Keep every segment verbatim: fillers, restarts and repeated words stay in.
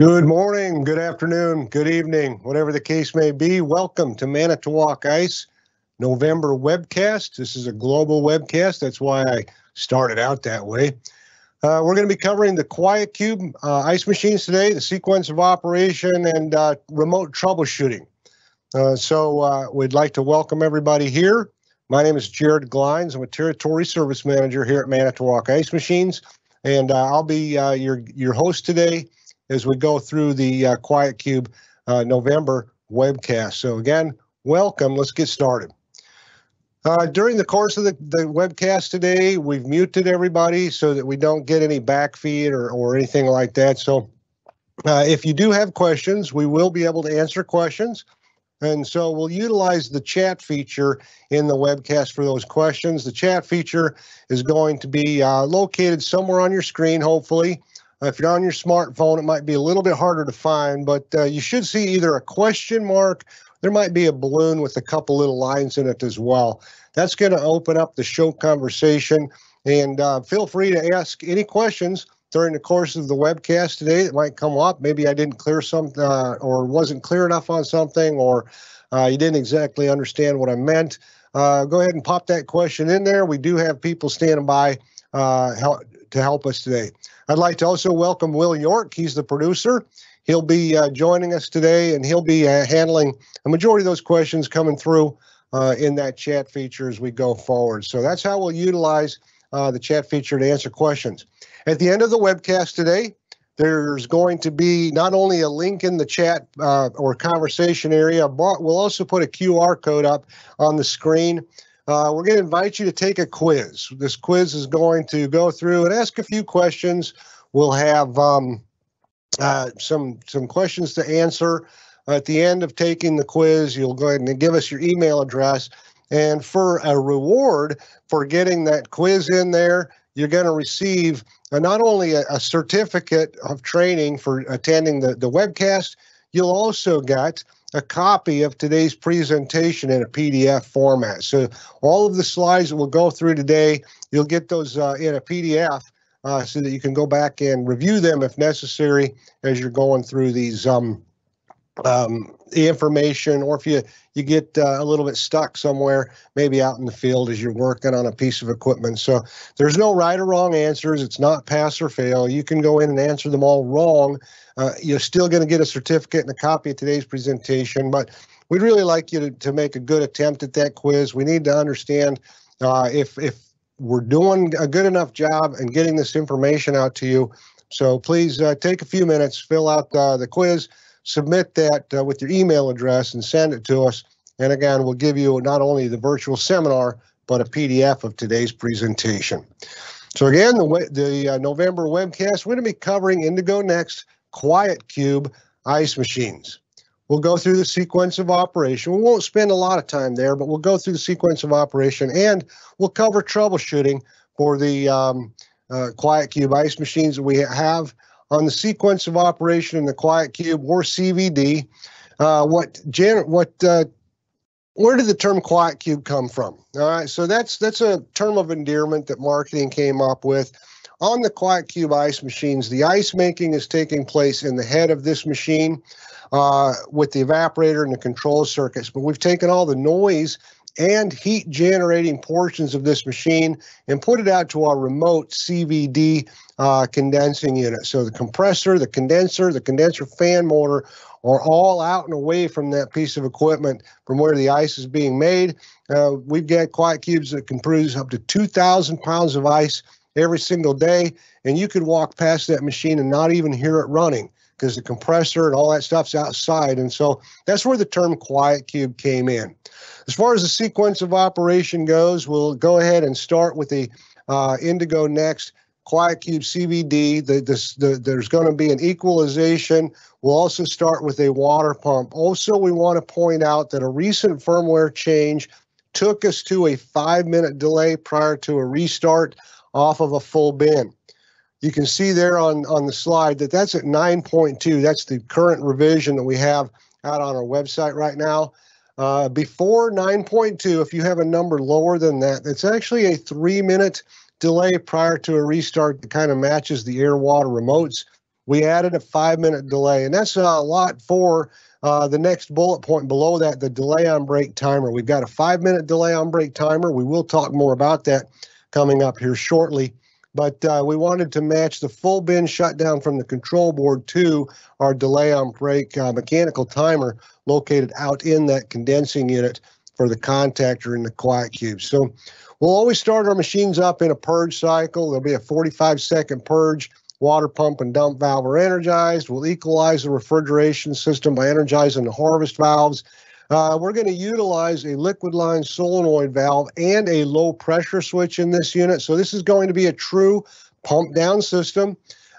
Good morning, good afternoon, good evening, whatever the case may be. Welcome to Manitowoc Ice November webcast. This is a global webcast. That's why I started out that way. Uh, we're going to be covering the QuietQube uh, ice machines today, the sequence of operation, and uh, remote troubleshooting. Uh, so uh, we'd like to welcome everybody here. My name is Jared Glines. I'm a Territory Service Manager here at Manitowoc Ice Machines, and uh, I'll be uh, your, your host today as we go through the uh, QuietQube uh, November webcast. So again, welcome. Let's get started. Uh, during the course of the, the webcast today, we've muted everybody so that we don't get any backfeed or, or anything like that. So uh, if you do have questions, we will be able to answer questions. And so we'll utilize the chat feature in the webcast for those questions. The chat feature is going to be uh, located somewhere on your screen, hopefully. If you're on your smartphone, it might be a little bit harder to find, but uh, you should see either a question mark. There might be a balloon with a couple little lines in it as well. That's going to open up the show conversation, and uh, feel free to ask any questions during the course of the webcast today that might come up. Maybe I didn't clear something uh, or wasn't clear enough on something, or uh, you didn't exactly understand what I meant. Uh, go ahead and pop that question in there. We do have people standing by uh, help, to help us today. I'd like to also welcome Will York. He's the producer. He'll be uh, joining us today, and he'll be uh, handling a majority of those questions coming through uh, in that chat feature as we go forward. So that's how we'll utilize uh, the chat feature to answer questions. At the end of the webcast today, there's going to be not only a link in the chat uh, or conversation area, but we'll also put a Q R code up on the screen. Uh, we're going to invite you to take a quiz. This quiz is going to go through and ask a few questions. We'll have um, uh, some some questions to answer. At the end of taking the quiz, you'll go ahead and give us your email address. And for a reward for getting that quiz in there, you're going to receive uh, not only a, a certificate of training for attending the, the webcast, you'll also get a copy of today's presentation in a P D F format. So all of the slides that we'll go through today, you'll get those uh, in a P D F uh, so that you can go back and review them if necessary as you're going through these um, um, the information, or if you, you get uh, a little bit stuck somewhere, maybe out in the field as you're working on a piece of equipment. So there's no right or wrong answers. It's not pass or fail. You can go in and answer them all wrong. Uh, you're still going to get a certificate and a copy of today's presentation, but we'd really like you to, to make a good attempt at that quiz. We need to understand uh, if, if we're doing a good enough job and getting this information out to you. So please uh, take a few minutes, fill out uh, the quiz, submit that uh, with your email address and send it to us. And again, we'll give you not only the virtual seminar, but a P D F of today's presentation. So again, the, the uh, November webcast, we're going to be covering Indigo N X T QuietQube ice machines. We'll go through the sequence of operation. We won't spend a lot of time there, but we'll go through the sequence of operation, and we'll cover troubleshooting for the um, uh, QuietQube ice machines that we have. On the sequence of operation in the QuietQube, or C V D, uh, what Jan, what uh, where did the term QuietQube come from? All right, so that's that's a term of endearment that marketing came up with. On the QuietQube ice machines, the ice making is taking place in the head of this machine uh, with the evaporator and the control circuits. But we've taken all the noise and heat generating portions of this machine and put it out to our remote C V D uh, condensing unit. So the compressor, the condenser, the condenser fan motor are all out and away from that piece of equipment from where the ice is being made. Uh, we've got QuietQubes that can produce up to two thousand pounds of ice every single day, and you could walk past that machine and not even hear it running because the compressor and all that stuff's outside. And so that's where the term QuietQube came in. As far as the sequence of operation goes, we'll go ahead and start with the uh, Indigo N X T QuietQube C V D. The, this, the, there's going to be an equalization. We'll also start with a water pump. Also, we want to point out that a recent firmware change took us to a five minute delay prior to a restart off of a full bin. You can see there on, on the slide that that's at nine point two. That's the current revision that we have out on our website right now. Uh, before nine point two, if you have a number lower than that, it's actually a three minute delay prior to a restart that kind of matches the air water remotes. We added a five-minute delay, and that's a lot for uh, the next bullet point below that, the delay on brake timer. We've got a five-minute delay on brake timer. We will talk more about that coming up here shortly. But uh, we wanted to match the full bin shutdown from the control board to our delay on brake uh, mechanical timer located out in that condensing unit for the contactor in the QuietQube. So we'll always start our machines up in a purge cycle. There'll be a forty-five second purge. Water pump and dump valve are energized. We'll equalize the refrigeration system by energizing the harvest valves. Uh, we're going to utilize a liquid line solenoid valve and a low pressure switch in this unit. So this is going to be a true pump down system.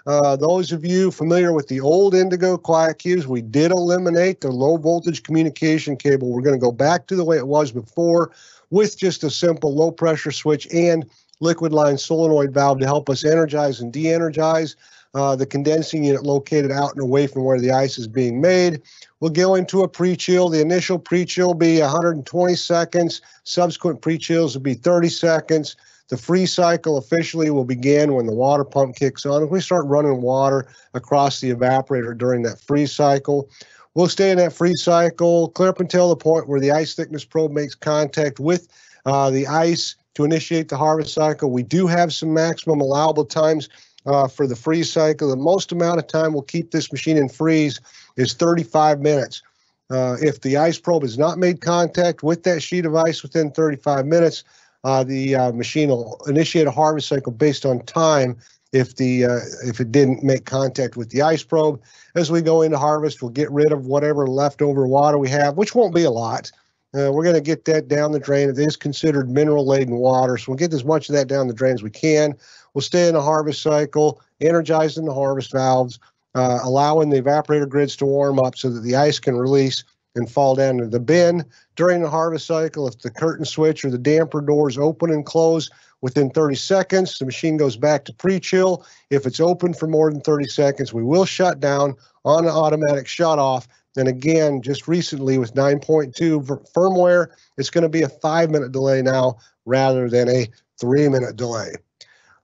Uh, those of you familiar with the old Indigo QuietQubes, we did eliminate the low voltage communication cable. We're going to go back to the way it was before with just a simple low pressure switch and liquid line solenoid valve to help us energize and de-energize uh, the condensing unit located out and away from where the ice is being made. We'll go into a pre-chill. The initial pre-chill will be one hundred twenty seconds. Subsequent pre-chills will be thirty seconds. The free cycle officially will begin when the water pump kicks on. We start running water across the evaporator during that free cycle. We'll stay in that free cycle clear up until the point where the ice thickness probe makes contact with uh, the ice to initiate the harvest cycle. We do have some maximum allowable times uh, for the freeze cycle. The most amount of time we'll keep this machine in freeze is thirty-five minutes. Uh, if the ice probe has not made contact with that sheet of ice within thirty-five minutes, uh, the uh, machine will initiate a harvest cycle based on time if the uh, if it didn't make contact with the ice probe. As we go into harvest, we'll get rid of whatever leftover water we have, which won't be a lot. Uh, we're going to get that down the drain. It is considered mineral-laden water, so we'll get as much of that down the drain as we can. We'll stay in the harvest cycle, energizing the harvest valves, uh, allowing the evaporator grids to warm up so that the ice can release and fall down to the bin. During the harvest cycle, if the curtain switch or the damper doors open and close within thirty seconds, the machine goes back to pre-chill. If it's open for more than thirty seconds, we will shut down on an automatic shutoff. And again, just recently with nine point two firmware, it's going to be a five-minute delay now rather than a three-minute delay.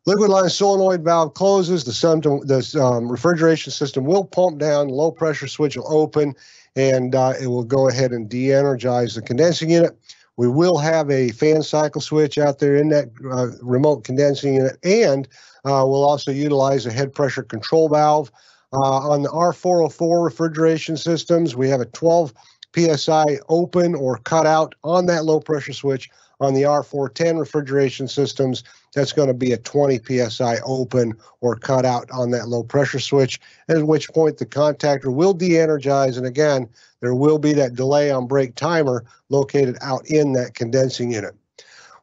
Liquid line solenoid valve closes. The, symptom, the um, refrigeration system will pump down. Low pressure switch will open, and uh, it will go ahead and de-energize the condensing unit. We will have a fan cycle switch out there in that uh, remote condensing unit, and uh, we'll also utilize a head pressure control valve. Uh, on the R four oh four refrigeration systems, we have a twelve P S I open or cut out on that low pressure switch. On the R four ten refrigeration systems, that's going to be a twenty P S I open or cut out on that low pressure switch, at which point the contactor will de-energize. And again, there will be that delay on brake timer located out in that condensing unit.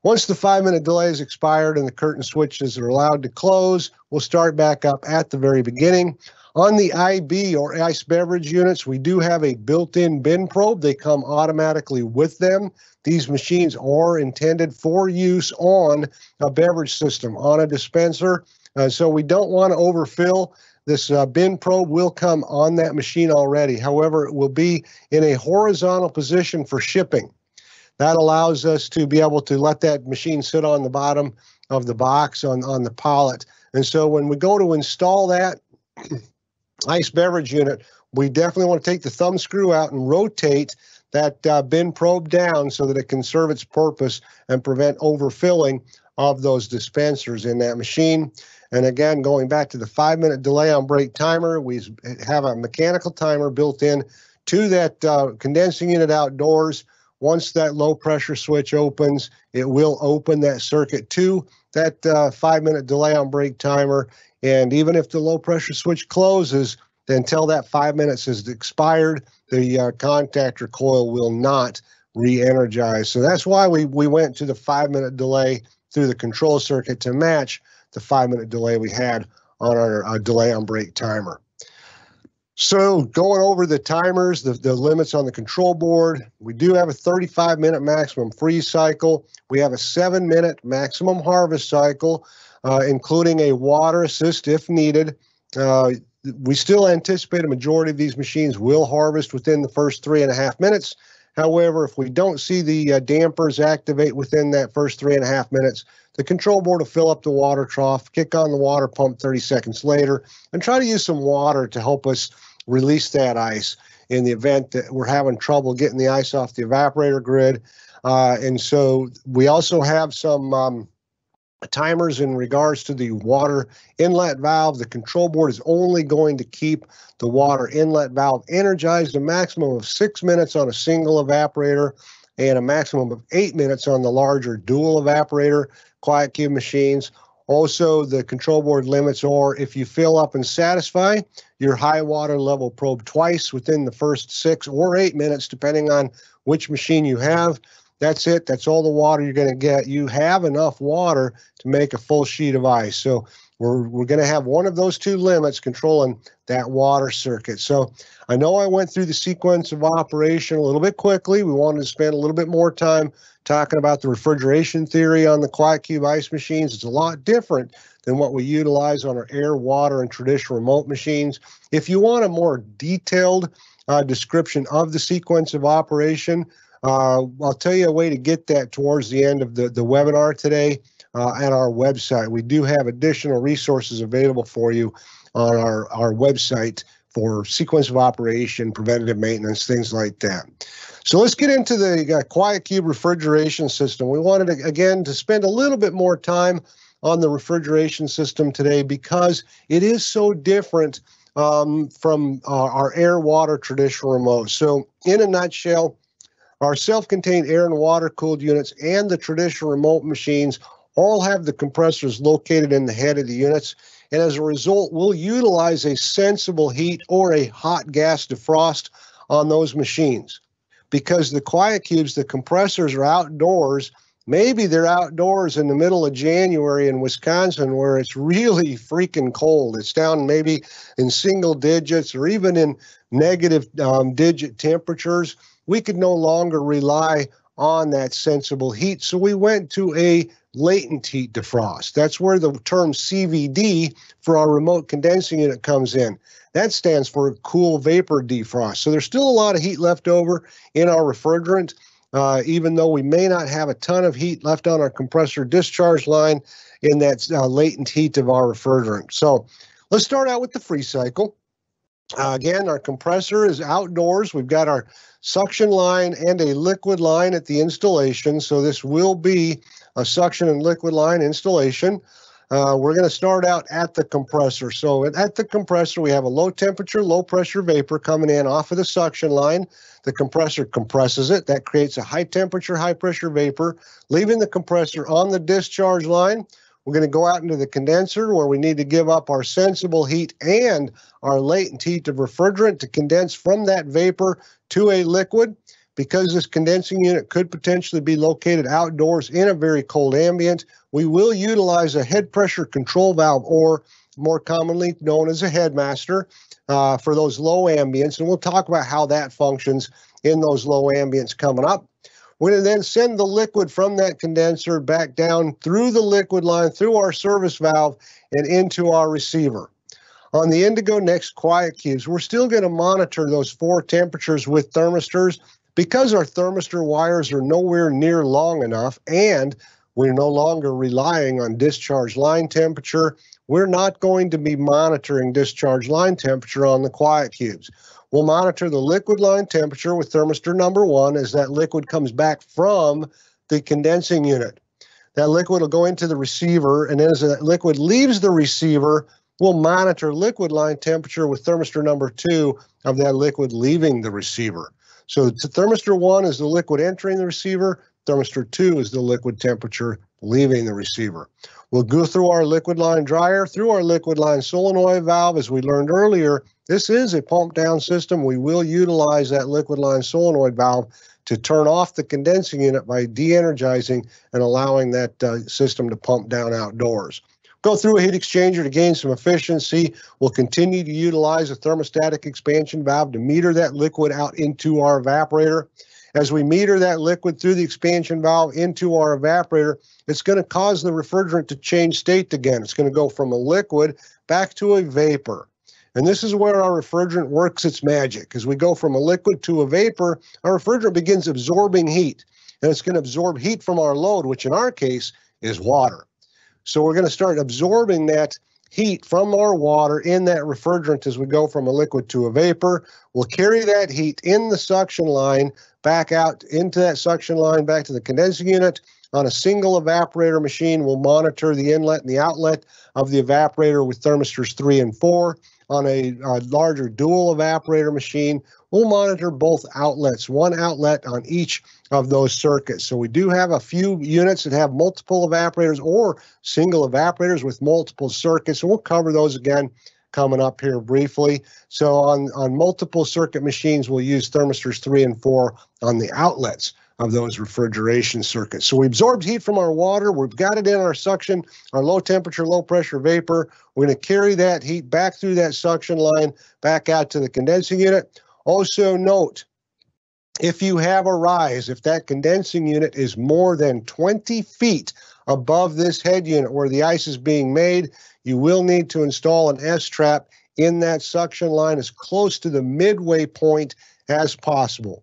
Once the five-minute delay is expired and the curtain switches are allowed to close, we'll start back up at the very beginning. On the I B or ice beverage units, we do have a built-in bin probe. They come automatically with them. These machines are intended for use on a beverage system, on a dispenser. Uh, so we don't want to overfill. This uh, bin probe will come on that machine already. However, it will be in a horizontal position for shipping. That allows us to be able to let that machine sit on the bottom of the box on, on the pallet. And so when we go to install that ice beverage unit, we definitely want to take the thumb screw out and rotate that uh, bin probe down so that it can serve its purpose and prevent overfilling of those dispensers in that machine. And again, going back to the five-minute delay on brake timer, we have a mechanical timer built in to that uh, condensing unit outdoors. Once that low pressure switch opens, it will open that circuit to that uh, five-minute delay on brake timer. And even if the low pressure switch closes, then until that five minutes is expired, the uh, contactor coil will not re-energize. So that's why we, we went to the five-minute delay through the control circuit to match the five-minute delay we had on our uh, delay on brake timer. So going over the timers, the, the limits on the control board, we do have a thirty-five minute maximum freeze cycle. We have a seven minute maximum harvest cycle, uh, including a water assist if needed. Uh, we still anticipate a majority of these machines will harvest within the first three and a half minutes. However, if we don't see the uh, dampers activate within that first three and a half minutes, the control board will fill up the water trough, kick on the water pump thirty seconds later, and try to use some water to help us release that ice in the event that we're having trouble getting the ice off the evaporator grid. Uh, and so we also have some um, timers in regards to the water inlet valve. The control board is only going to keep the water inlet valve energized a maximum of six minutes on a single evaporator and a maximum of eight minutes on the larger dual evaporator QuietQube machines. Also, the control board limits are if you fill up and satisfy your high water level probe twice within the first six or eight minutes, depending on which machine you have. That's it. That's all the water you're going to get. You have enough water to make a full sheet of ice. So we're, we're going to have one of those two limits controlling that water circuit. So I know I went through the sequence of operation a little bit quickly. We wanted to spend a little bit more time talking about the refrigeration theory on the QuietQube ice machines. It's a lot different than what we utilize on our air, water, and traditional remote machines. If you want a more detailed uh, description of the sequence of operation, Uh, I'll tell you a way to get that towards the end of the, the webinar today uh, at our website. We do have additional resources available for you on our, our website for sequence of operation, preventative maintenance, things like that. So let's get into the uh, QuietQube refrigeration system. We wanted, to, again, to spend a little bit more time on the refrigeration system today because it is so different um, from uh, our air, water, traditional remote. So in a nutshell, our self-contained air and water-cooled units and the traditional remote machines all have the compressors located in the head of the units, and as a result, we'll utilize a sensible heat or a hot gas defrost on those machines. Because the QuietQubes, the compressors are outdoors. Maybe they're outdoors in the middle of January in Wisconsin where it's really freaking cold. It's down maybe in single digits or even in negative um, digit temperatures. We could no longer rely on that sensible heat, so we went to a latent heat defrost. That's where the term C V D for our remote condensing unit comes in. That stands for cool vapor defrost. So there's still a lot of heat left over in our refrigerant, uh, even though we may not have a ton of heat left on our compressor discharge line in that uh, latent heat of our refrigerant. So let's start out with the free cycle. Uh, again, our compressor is outdoors. We've got our suction line and a liquid line at the installation. So this will be a suction and liquid line installation. Uh, we're going to start out at the compressor. So at the compressor, we have a low temperature, low pressure vapor coming in off of the suction line. The compressor compresses it. That creates a high temperature, high pressure vapor, leaving the compressor on the discharge line. We're going to go out into the condenser where we need to give up our sensible heat and our latent heat of refrigerant to condense from that vapor to a liquid. Because this condensing unit could potentially be located outdoors in a very cold ambient, we will utilize a head pressure control valve, or more commonly known as a headmaster, uh, for those low ambients. And we'll talk about how that functions in those low ambients coming up. We're going to then send the liquid from that condenser back down through the liquid line, through our service valve, and into our receiver. On the Indigo N X T QuietQubes, we're still going to monitor those four temperatures with thermistors because our thermistor wires are nowhere near long enough, and we're no longer relying on discharge line temperature. We're not going to be monitoring discharge line temperature on the QuietQubes. We'll monitor the liquid line temperature with thermistor number one as that liquid comes back from the condensing unit. That liquid will go into the receiver, and then as that liquid leaves the receiver, we'll monitor liquid line temperature with thermistor number two of that liquid leaving the receiver. So thermistor one is the liquid entering the receiver, thermistor two is the liquid temperature leaving the receiver. We'll go through our liquid line dryer, through our liquid line solenoid valve. As we learned earlier, this is a pump down system. We will utilize that liquid line solenoid valve to turn off the condensing unit by de-energizing and allowing that uh, system to pump down outdoors. Go through a heat exchanger to gain some efficiency. We'll continue to utilize a thermostatic expansion valve to meter that liquid out into our evaporator. As we meter that liquid through the expansion valve into our evaporator, it's going to cause the refrigerant to change state again. It's going to go from a liquid back to a vapor. And this is where our refrigerant works its magic. As we go from a liquid to a vapor, our refrigerant begins absorbing heat. And it's going to absorb heat from our load, which in our case is water. So we're going to start absorbing that heat from our water in that refrigerant as we go from a liquid to a vapor. We'll carry that heat in the suction line back out into that suction line, back to the condensing unit. On a single evaporator machine, we'll monitor the inlet and the outlet of the evaporator with thermistors three and four. On a, a larger dual evaporator machine, we'll monitor both outlets, one outlet on each of those circuits. So we do have a few units that have multiple evaporators or single evaporators with multiple circuits. And we'll cover those again coming up here briefly. So on, on multiple circuit machines, we'll use thermistors three and four on the outlets of those refrigeration circuits. So we absorbed heat from our water, we've got it in our suction, our low temperature, low pressure vapor. We're gonna carry that heat back through that suction line, back out to the condensing unit. Also note, if you have a rise, if that condensing unit is more than twenty feet above this head unit where the ice is being made, you will need to install an S-trap in that suction line as close to the midway point as possible.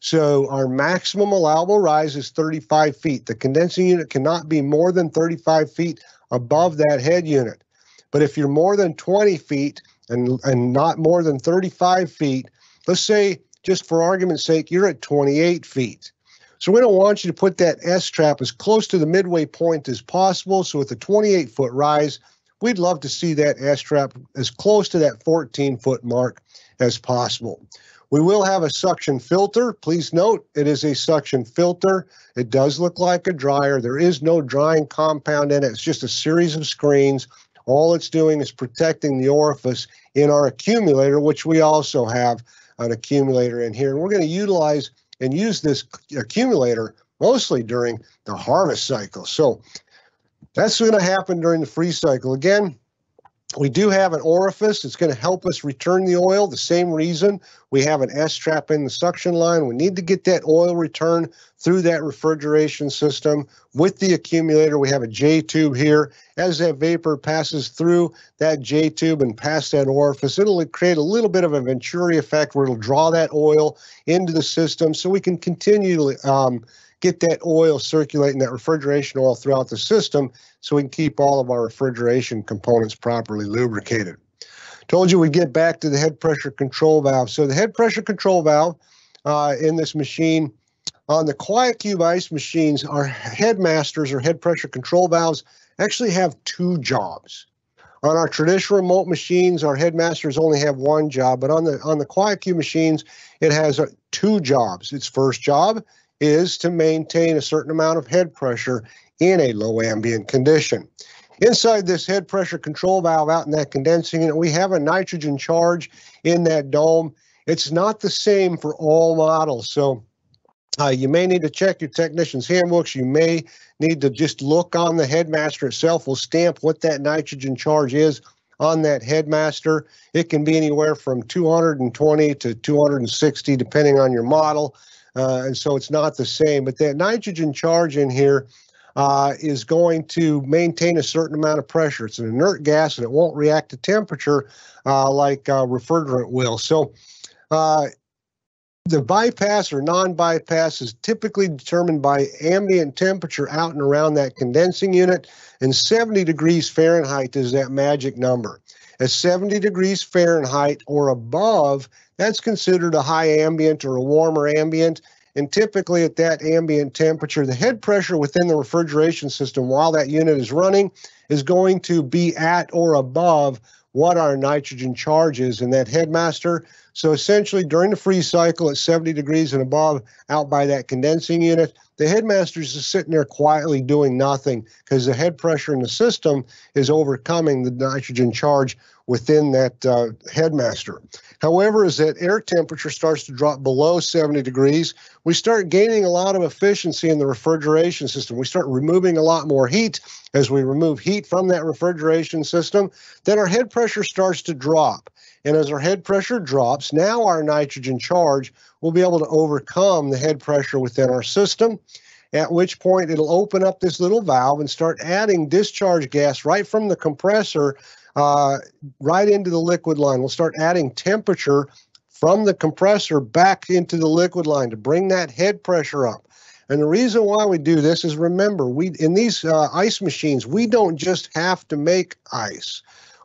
So our maximum allowable rise is thirty-five feet. The condensing unit cannot be more than thirty-five feet above that head unit. But if you're more than twenty feet and, and not more than thirty-five feet, let's say, just for argument's sake, you're at twenty-eight feet. So we don't want you to put that S-trap as close to the midway point as possible. So with a twenty-eight foot rise, we'd love to see that S-trap as close to that fourteen foot mark as possible. We will have a suction filter. Please note, it is a suction filter. It does look like a dryer. There is no drying compound in it. It's just a series of screens. All it's doing is protecting the orifice in our accumulator, which we also have an accumulator in here. And we're going to utilize and use this accumulator mostly during the harvest cycle. So that's going to happen during the freeze cycle. Again, we do have an orifice. It's going to help us return the oil. The same reason we have an S-trap in the suction line. We need to get that oil return through that refrigeration system. With the accumulator, we have a J-tube here. As that vapor passes through that J-tube and past that orifice, it'll create a little bit of a venturi effect where it'll draw that oil into the system so we can continue to um, get that oil circulating, that refrigeration oil throughout the system, so we can keep all of our refrigeration components properly lubricated. Told you we'd get back to the head pressure control valve. So the head pressure control valve uh, in this machine, on the QuietQube ice machines, our headmasters or head pressure control valves actually have two jobs. On our traditional remote machines, our headmasters only have one job, but on the, on the QuietQube machines, it has uh, two jobs. Its first job is to maintain a certain amount of head pressure in a low ambient condition. Inside this head pressure control valve out in that condensing unit, we have a nitrogen charge in that dome. It's not the same for all models, so uh, you may need to check your technician's handbooks. You may need to just look on the headmaster itself. We'll stamp what that nitrogen charge is on that headmaster. It can be anywhere from two hundred twenty to two hundred sixty, depending on your model. Uh, and so it's not the same, but that nitrogen charge in here uh, is going to maintain a certain amount of pressure. It's an inert gas and it won't react to temperature uh, like uh, refrigerant will. So uh, the bypass or non-bypass is typically determined by ambient temperature out and around that condensing unit, and seventy degrees Fahrenheit is that magic number. At seventy degrees Fahrenheit or above, that's considered a high ambient or a warmer ambient, and typically at that ambient temperature, the head pressure within the refrigeration system while that unit is running is going to be at or above what our nitrogen charge is in that headmaster. So essentially during the freeze cycle at seventy degrees and above out by that condensing unit, the headmaster is just sitting there quietly doing nothing because the head pressure in the system is overcoming the nitrogen charge within that uh, headmaster. However, as that air temperature starts to drop below seventy degrees, we start gaining a lot of efficiency in the refrigeration system. We start removing a lot more heat. As we remove heat from that refrigeration system, then our head pressure starts to drop. And as our head pressure drops, now our nitrogen charge will be able to overcome the head pressure within our system, at which point it'll open up this little valve and start adding discharge gas right from the compressor uh, right into the liquid line. We'll start adding temperature from the compressor back into the liquid line to bring that head pressure up. And the reason why we do this is, remember, we in these uh, ice machines, we don't just have to make ice.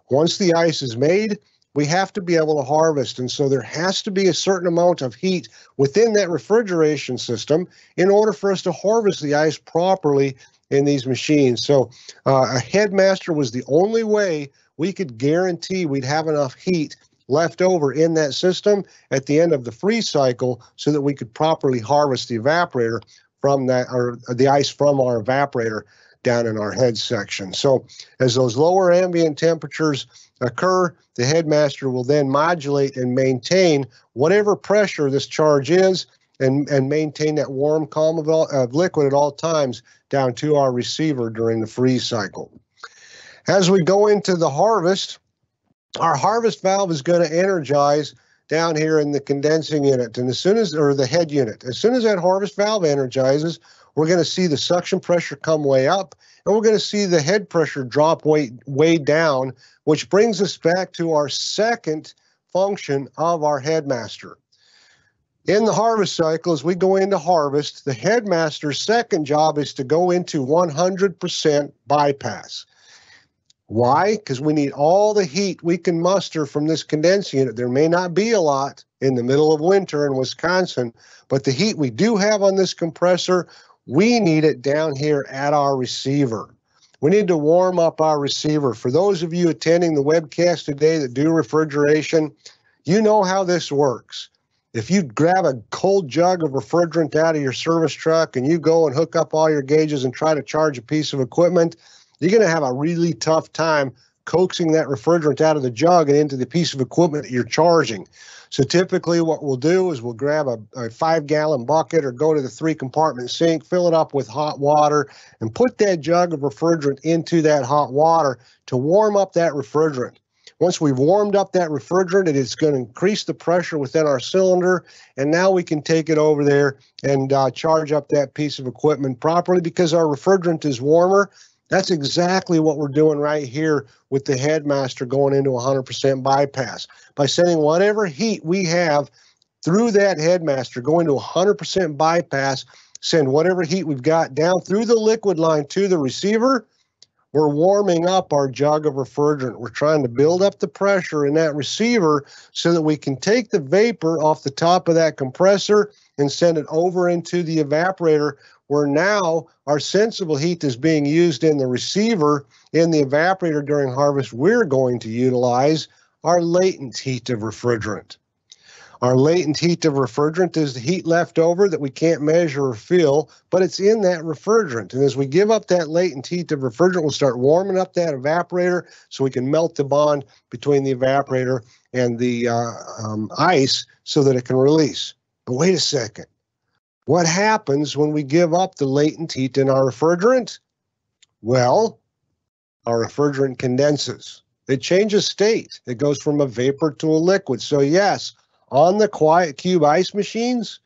Once the ice is made, we have to be able to harvest, and so there has to be a certain amount of heat within that refrigeration system in order for us to harvest the ice properly in these machines. So uh, a headmaster was the only way we could guarantee we'd have enough heat left over in that system at the end of the freeze cycle so that we could properly harvest the evaporator from that, or the ice from our evaporator down in our head section. So as those lower ambient temperatures occur, the headmaster will then modulate and maintain whatever pressure this charge is and, and maintain that warm column of, all, of liquid at all times down to our receiver during the freeze cycle. As we go into the harvest, our harvest valve is going to energize down here in the condensing unit, and as soon as, or the head unit, as soon as that harvest valve energizes, we're going to see the suction pressure come way up, and we're going to see the head pressure drop way, way down, which brings us back to our second function of our headmaster. In the harvest cycle, as we go into harvest, the headmaster's second job is to go into one hundred percent bypass. Why? Because we need all the heat we can muster from this condensing unit. There may not be a lot in the middle of winter in Wisconsin, but the heat we do have on this compressor, we need it down here at our receiver. We need to warm up our receiver. For those of you attending the webcast today that do refrigeration, you know how this works. If you grab a cold jug of refrigerant out of your service truck and you go and hook up all your gauges and try to charge a piece of equipment, you're going to have a really tough time coaxing that refrigerant out of the jug and into the piece of equipment that you're charging. So typically what we'll do is we'll grab a, a five-gallon bucket or go to the three-compartment sink, fill it up with hot water, and put that jug of refrigerant into that hot water to warm up that refrigerant. Once we've warmed up that refrigerant, it's going to increase the pressure within our cylinder, and now we can take it over there and uh, charge up that piece of equipment properly because our refrigerant is warmer. That's exactly what we're doing right here with the headmaster going into one hundred percent bypass. By sending whatever heat we have through that headmaster, going to one hundred percent bypass, send whatever heat we've got down through the liquid line to the receiver, we're warming up our jug of refrigerant. We're trying to build up the pressure in that receiver so that we can take the vapor off the top of that compressor and send it over into the evaporator, where now our sensible heat is being used in the receiver. In the evaporator during harvest, we're going to utilize our latent heat of refrigerant. Our latent heat of refrigerant is the heat left over that we can't measure or feel, but it's in that refrigerant. And as we give up that latent heat of refrigerant, we'll start warming up that evaporator so we can melt the bond between the evaporator and the uh, um, ice so that it can release. But wait a second. What happens when we give up the latent heat in our refrigerant? Well, our refrigerant condenses. It changes state. It goes from a vapor to a liquid. So yes, on the QuietQube ice machines,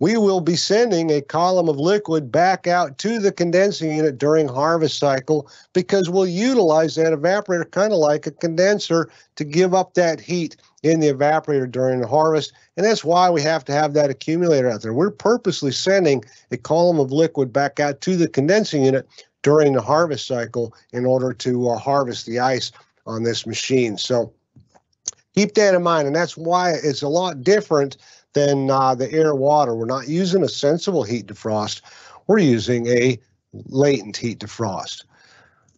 we will be sending a column of liquid back out to the condensing unit during harvest cycle because we'll utilize that evaporator kind of like a condenser to give up that heat in the evaporator during the harvest. And that's why we have to have that accumulator out there. We're purposely sending a column of liquid back out to the condensing unit during the harvest cycle in order to uh, harvest the ice on this machine. So keep that in mind, and that's why it's a lot different than uh, the air water. We're not using a sensible heat defrost. We're using a latent heat defrost.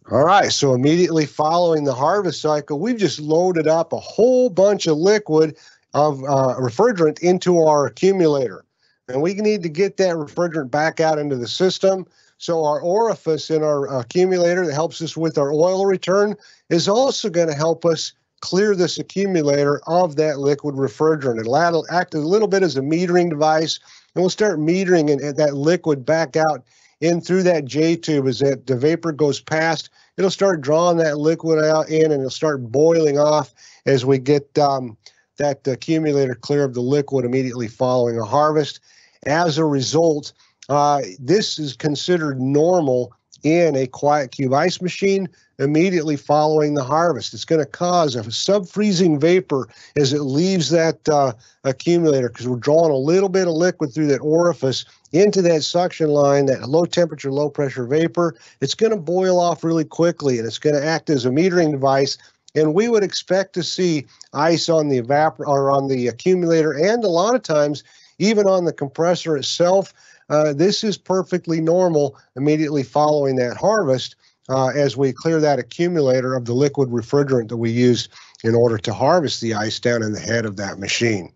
All right, so immediately following the harvest cycle, we've just loaded up a whole bunch of liquid of uh, refrigerant into our accumulator. And we need to get that refrigerant back out into the system. So our orifice in our accumulator that helps us with our oil return is also going to help us clear this accumulator of that liquid refrigerant. It'll act a little bit as a metering device, and we'll start metering it, that liquid back out in through that J tube. As that the vapor goes past, it'll start drawing that liquid out in, and it'll start boiling off as we get um, that accumulator clear of the liquid immediately following a harvest. As a result, uh, this is considered normal in a QuietQube ice machine immediately following the harvest. It's going to cause a sub-freezing vapor as it leaves that uh, accumulator, because we're drawing a little bit of liquid through that orifice into that suction line, that low-temperature, low-pressure vapor. It's going to boil off really quickly, and it's going to act as a metering device. And we would expect to see ice on the evapor- or on the accumulator, and a lot of times even on the compressor itself. Uh, this is perfectly normal immediately following that harvest uh, as we clear that accumulator of the liquid refrigerant that we used in order to harvest the ice down in the head of that machine.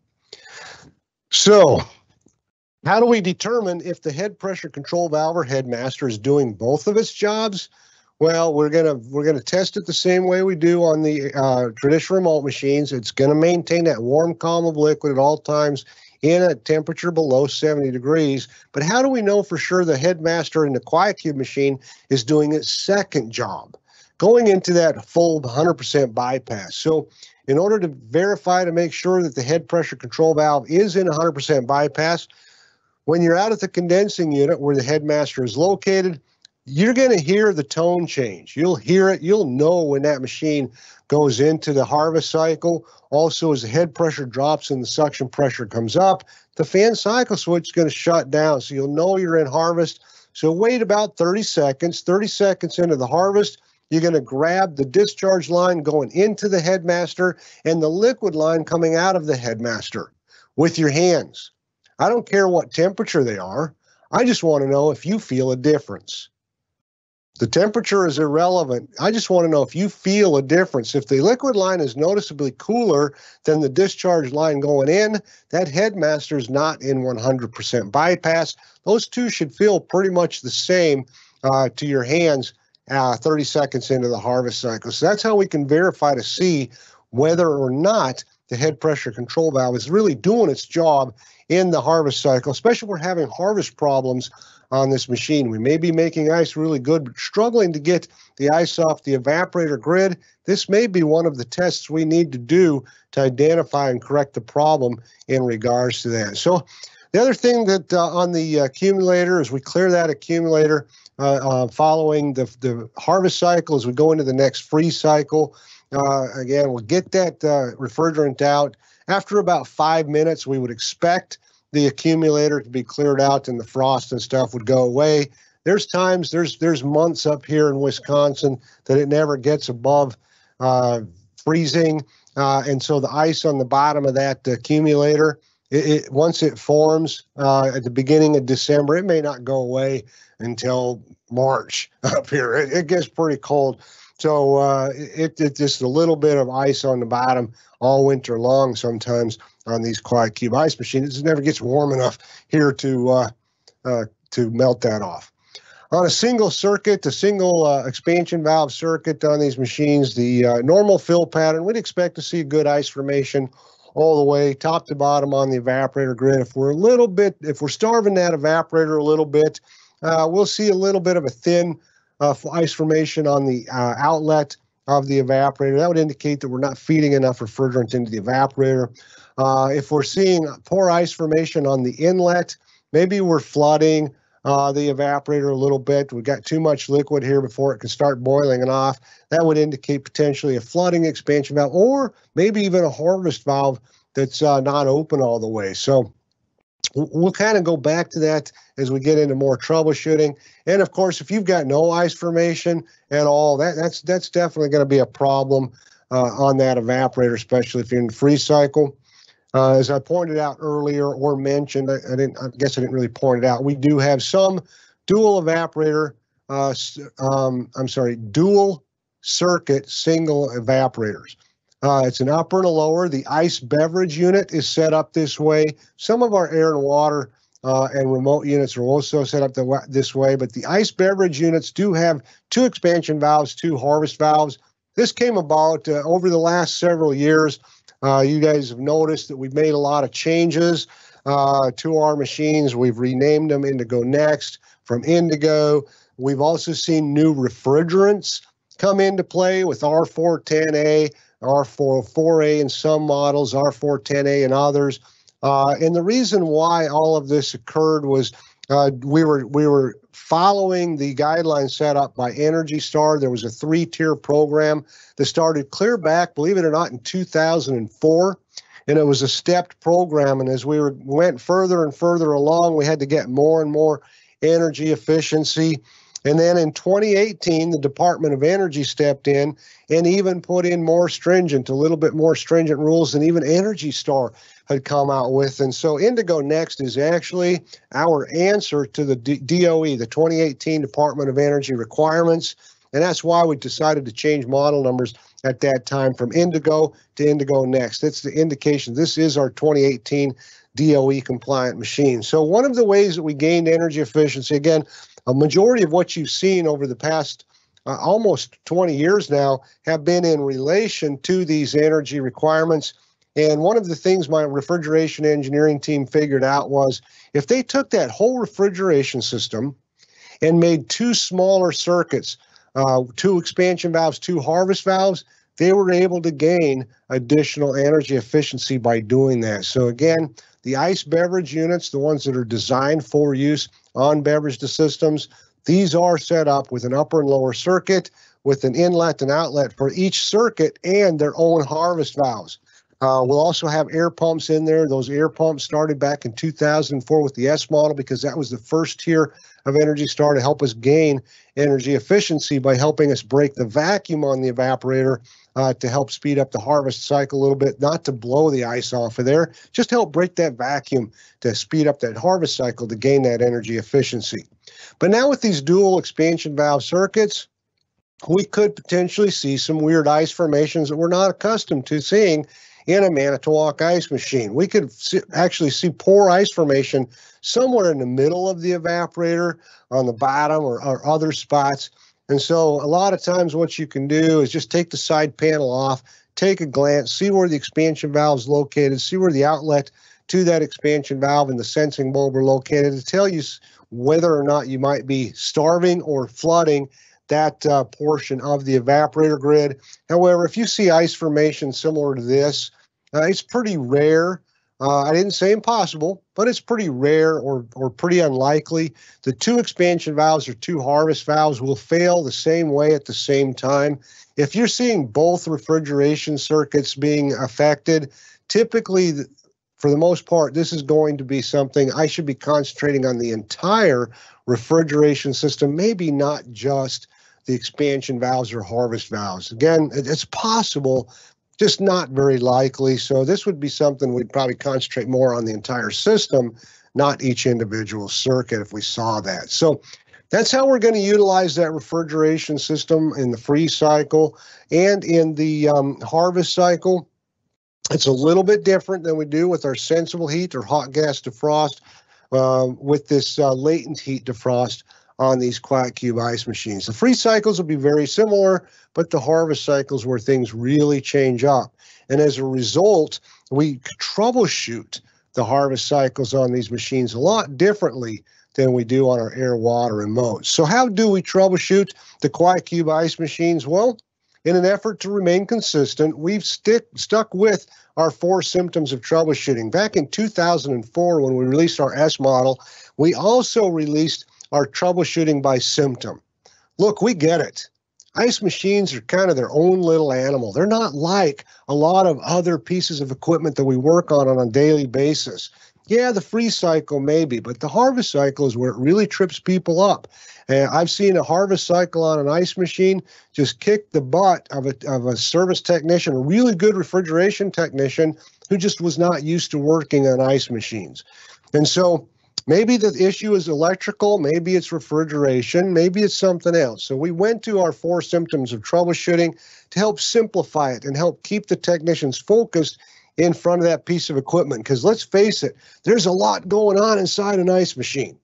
So how do we determine if the head pressure control valve or headmaster is doing both of its jobs? Well, we're gonna we're gonna test it the same way we do on the uh, traditional remote machines. It's gonna maintain that warm column of liquid at all times in a temperature below seventy degrees. But how do we know for sure the headmaster in the QuietQube machine is doing its second job, going into that full one hundred percent bypass? So in order to verify, to make sure that the head pressure control valve is in one hundred percent bypass, when you're out at the condensing unit where the headmaster is located, you're going to hear the tone change. You'll hear it. You'll know when that machine goes into the harvest cycle. Also, as the head pressure drops and the suction pressure comes up, the fan cycle switch is going to shut down. So you'll know you're in harvest. So wait about thirty seconds. thirty seconds into the harvest, you're going to grab the discharge line going into the headmaster and the liquid line coming out of the headmaster with your hands. I don't care what temperature they are. I just want to know if you feel a difference. The temperature is irrelevant. I just want to know if you feel a difference. If the liquid line is noticeably cooler than the discharge line going in, that headmaster is not in one hundred percent bypass. Those two should feel pretty much the same uh, to your hands uh, thirty seconds into the harvest cycle. So that's how we can verify to see whether or not the head pressure control valve is really doing its job in the harvest cycle, especially if we're having harvest problems on this machine. We may be making ice really good, but struggling to get the ice off the evaporator grid. This may be one of the tests we need to do to identify and correct the problem in regards to that. So the other thing that uh, on the accumulator is we clear that accumulator uh, uh, following the, the harvest cycle as we go into the next freeze cycle. Uh, again, we'll get that uh, refrigerant out. After about five minutes, we would expect the accumulator to be cleared out and the frost and stuff would go away. There's times, there's there's months up here in Wisconsin that it never gets above uh, freezing. Uh, and so the ice on the bottom of that accumulator, it, it once it forms uh, at the beginning of December, it may not go away until March up here. It, it gets pretty cold. So uh, it, it's just a little bit of ice on the bottom all winter long sometimes on these QuietQube ice machines. It never gets warm enough here to uh, uh, to melt that off. On a single circuit, a single uh, expansion valve circuit on these machines, the uh, normal fill pattern, we'd expect to see good ice formation all the way top to bottom on the evaporator grid. If we're a little bit, if we're starving that evaporator a little bit, uh, we'll see a little bit of a thin Uh, ice formation on the uh, outlet of the evaporator. That would indicate that we're not feeding enough refrigerant into the evaporator. Uh, if we're seeing poor ice formation on the inlet, maybe we're flooding uh, the evaporator a little bit. We've got too much liquid here before it can start boiling and off. That would indicate potentially a flooding expansion valve, or maybe even a harvest valve that's uh, not open all the way. So we'll kind of go back to that as we get into more troubleshooting. And of course, if you've got no ice formation at all, that, that's that's definitely going to be a problem uh, on that evaporator, especially if you're in the freeze cycle. Uh, as I pointed out earlier or mentioned, I, I didn't. I guess I didn't really point it out. We do have some dual evaporator. Uh, um, I'm sorry, dual circuit single evaporators. Uh, it's an upper and a lower. The ice beverage unit is set up this way. Some of our air and water uh, and remote units are also set up the, this way, but the ice beverage units do have two expansion valves, two harvest valves. This came about uh, over the last several years. Uh, you guys have noticed that we've made a lot of changes uh, to our machines. We've renamed them Indigo N X T from Indigo. We've also seen new refrigerants come into play with R four ten A. R four oh four A in some models, R four ten A in others. Uh, and the reason why all of this occurred was Uh, we were we were following the guidelines set up by ENERGY STAR. There was a three-tier program that started clear back, believe it or not, in two thousand four, and it was a stepped program. And as we were, went further and further along, we had to get more and more energy efficiency. And then in twenty eighteen, the Department of Energy stepped in and even put in more stringent, a little bit more stringent rules than even ENERGY STAR had come out with. And so Indigo N X T is actually our answer to the D O E, the twenty eighteen Department of Energy requirements. And that's why we decided to change model numbers at that time from Indigo to Indigo N X T. That's the indication this is our twenty eighteen D O E compliant machine. So one of the ways that we gained energy efficiency, again, a majority of what you've seen over the past uh, almost twenty years now have been in relation to these energy requirements. And one of the things my refrigeration engineering team figured out was if they took that whole refrigeration system and made two smaller circuits, uh, two expansion valves, two harvest valves, they were able to gain additional energy efficiency by doing that. So again, the ice beverage units, the ones that are designed for use on beverage to systems, these are set up with an upper and lower circuit with an inlet and outlet for each circuit and their own harvest valves. Uh, we'll also have air pumps in there. Those air pumps started back in two thousand four with the S model because that was the first tier of ENERGY STAR to help us gain energy efficiency by helping us break the vacuum on the evaporator uh, to help speed up the harvest cycle a little bit, not to blow the ice off of there, just to help break that vacuum to speed up that harvest cycle to gain that energy efficiency. But now with these dual expansion valve circuits, we could potentially see some weird ice formations that we're not accustomed to seeing in a Manitowoc ice machine. We could see, actually see poor ice formation somewhere in the middle of the evaporator, on the bottom, or, or other spots. And so a lot of times what you can do is just take the side panel off, take a glance, see where the expansion valve is located, see where the outlet to that expansion valve and the sensing bulb are located to tell you whether or not you might be starving or flooding that uh, portion of the evaporator grid. However, if you see ice formation similar to this, uh, it's pretty rare. Uh, I didn't say impossible, but it's pretty rare or, or pretty unlikely. The two expansion valves or two harvest valves will fail the same way at the same time. If you're seeing both refrigeration circuits being affected, typically, th- for the most part, this is going to be something I should be concentrating on the entire refrigeration system, maybe not just the expansion valves or harvest valves. Again, it's possible, just not very likely. So this would be something we'd probably concentrate more on the entire system, not each individual circuit if we saw that. So that's how we're going to utilize that refrigeration system in the freeze cycle and in the um, harvest cycle. It's a little bit different than we do with our sensible heat or hot gas defrost uh, with this uh, latent heat defrost on these QuietQube ice machines. The freeze cycles will be very similar, but the harvest cycles where things really change up. And as a result, we troubleshoot the harvest cycles on these machines a lot differently than we do on our air, water, and modes. So how do we troubleshoot the QuietQube ice machines? Well, in an effort to remain consistent, we've stick, stuck with our four symptoms of troubleshooting. Back in two thousand four, when we released our S model, we also released are troubleshooting by symptom. Look, we get it. Ice machines are kind of their own little animal. They're not like a lot of other pieces of equipment that we work on on a daily basis. Yeah, the freeze cycle maybe, but the harvest cycle is where it really trips people up. And I've seen a harvest cycle on an ice machine just kick the butt of a, of a service technician, a really good refrigeration technician who just was not used to working on ice machines. And so maybe the issue is electrical, maybe it's refrigeration, maybe it's something else. So we went to our four symptoms of troubleshooting to help simplify it and help keep the technicians focused in front of that piece of equipment. Because let's face it, there's a lot going on inside an ice machine.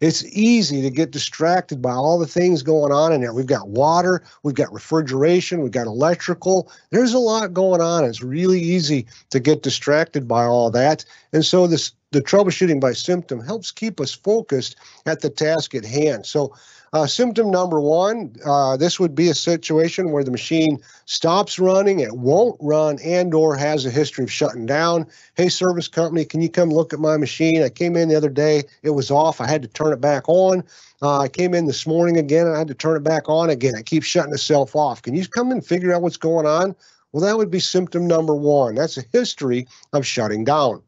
It's easy to get distracted by all the things going on in there. We've got water, we've got refrigeration, we've got electrical. There's a lot going on. It's really easy to get distracted by all that. And so this the troubleshooting by symptom helps keep us focused at the task at hand. So uh, symptom number one, uh, this would be a situation where the machine stops running, it won't run, and or has a history of shutting down. Hey, service company, can you come look at my machine? I came in the other day, it was off, I had to turn it back on. Uh, I came in this morning again, and I had to turn it back on again. It keeps shutting itself off. Can you come and figure out what's going on? Well, that would be symptom number one. That's a history of shutting down.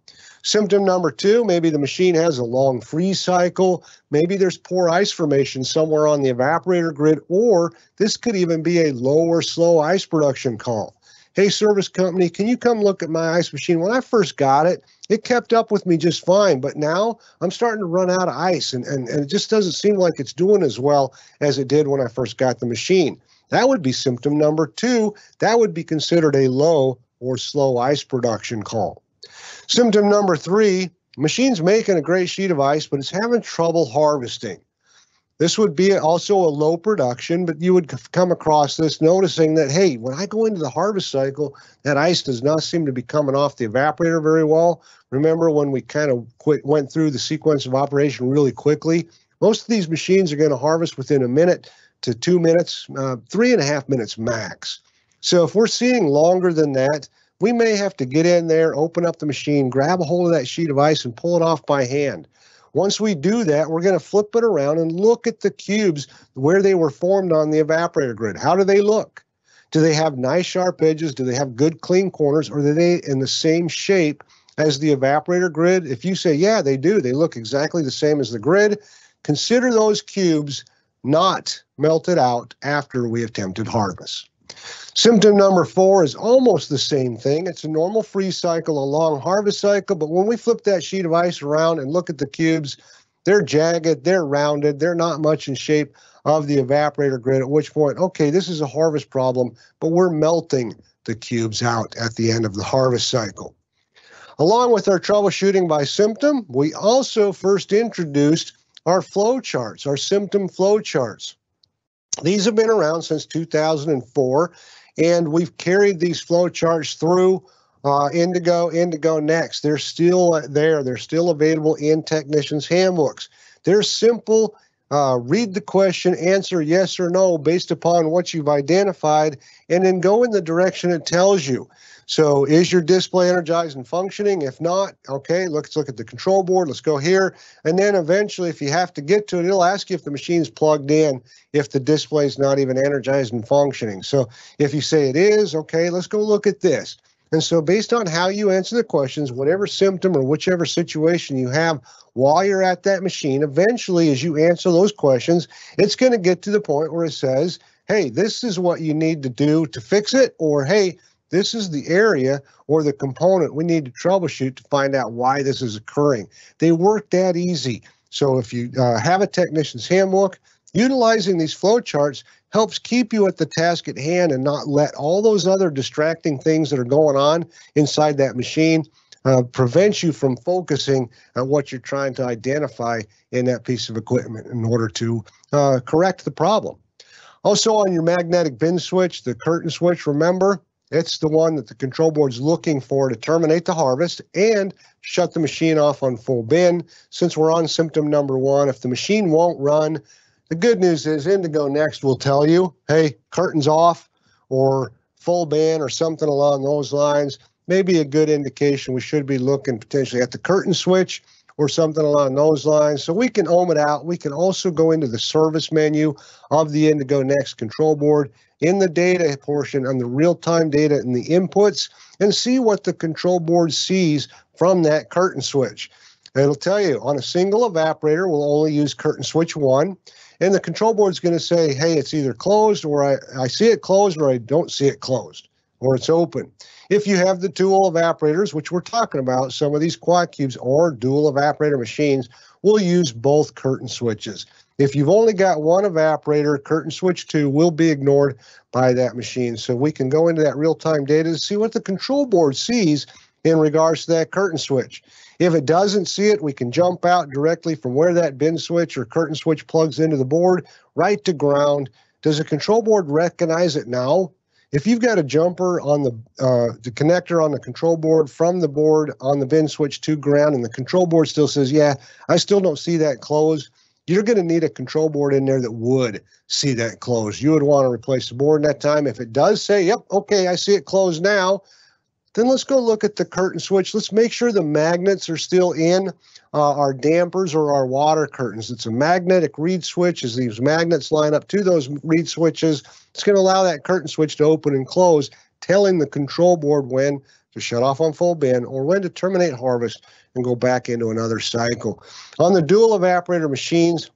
Symptom number two, maybe the machine has a long freeze cycle. Maybe there's poor ice formation somewhere on the evaporator grid, or this could even be a low or slow ice production call. Hey, service company, can you come look at my ice machine? When I first got it, it kept up with me just fine, but now I'm starting to run out of ice, and, and, and it just doesn't seem like it's doing as well as it did when I first got the machine. That would be symptom number two. That would be considered a low or slow ice production call. Symptom number three, machine's making a great sheet of ice, but it's having trouble harvesting. This would be also a low production, but you would come across this noticing that, hey, when I go into the harvest cycle, that ice does not seem to be coming off the evaporator very well. Remember when we kind of quit, went through the sequence of operation really quickly? Most of these machines are going to harvest within a minute to two minutes, uh, three and a half minutes max. So if we're seeing longer than that, we may have to get in there, open up the machine, grab a hold of that sheet of ice and pull it off by hand. Once we do that, we're going to flip it around and look at the cubes where they were formed on the evaporator grid. How do they look? Do they have nice sharp edges? Do they have good clean corners? Or are they in the same shape as the evaporator grid? If you say, yeah, they do, they look exactly the same as the grid, consider those cubes not melted out after we attempted harvest. Symptom number four is almost the same thing. It's a normal freeze cycle, a long harvest cycle, but when we flip that sheet of ice around and look at the cubes, they're jagged, they're rounded, they're not much in shape of the evaporator grid, at which point, okay, this is a harvest problem, but we're melting the cubes out at the end of the harvest cycle. Along with our troubleshooting by symptom, we also first introduced our flow charts, our symptom flow charts. These have been around since two thousand four, and we've carried these flow charts through uh, Indigo, Indigo N X T. They're still there. They're still available in technicians' handbooks. They're simple. Uh, read the question, answer yes or no based upon what you've identified, and then go in the direction it tells you. So is your display energized and functioning? If not, okay, let's look at the control board. Let's go here. And then eventually, if you have to get to it, it'll ask you if the machine's plugged in, if the display's not even energized and functioning. So if you say it is, okay, let's go look at this. And so based on how you answer the questions, whatever symptom or whichever situation you have while you're at that machine, eventually as you answer those questions, it's going to get to the point where it says, hey, this is what you need to do to fix it, or hey, this is the area or the component we need to troubleshoot to find out why this is occurring. They work that easy. So if you uh, have a technician's handbook, utilizing these flow charts helps keep you at the task at hand and not let all those other distracting things that are going on inside that machine uh, prevent you from focusing on what you're trying to identify in that piece of equipment in order to uh, correct the problem. Also on your magnetic bin switch, the curtain switch, remember, it's the one that the control board's looking for to terminate the harvest and shut the machine off on full bin. Since we're on symptom number one, if the machine won't run, the good news is Indigo N X T will tell you, hey, curtains off or full ban or something along those lines. Maybe a good indication we should be looking potentially at the curtain switch or something along those lines. So we can ohm it out. We can also go into the service menu of the Indigo N X T control board in the data portion on the real-time data and the inputs and see what the control board sees from that curtain switch. It'll tell you on a single evaporator, we'll only use curtain switch one. And the control board's going to say, hey, it's either closed or I, I see it closed or I don't see it closed or it's open. If you have the dual evaporators, which we're talking about, some of these QuietQubes or dual evaporator machines will use both curtain switches. If you've only got one evaporator, curtain switch two will be ignored by that machine. So we can go into that real-time data to see what the control board sees in regards to that curtain switch. If it doesn't see it, we can jump out directly from where that bin switch or curtain switch plugs into the board, right to ground. Does the control board recognize it now? If you've got a jumper on the, uh, the connector on the control board from the board on the bin switch to ground, and the control board still says, yeah, I still don't see that close, you're going to need a control board in there that would see that close. You would want to replace the board in that time. If it does say, yep, okay, I see it closed now, then let's go look at the curtain switch. Let's make sure the magnets are still in uh, our dampers or our water curtains. It's a magnetic reed switch. As these magnets line up to those reed switches, it's going to allow that curtain switch to open and close, telling the control board when to shut off on full bin or when to terminate harvest and go back into another cycle. On the dual evaporator machines,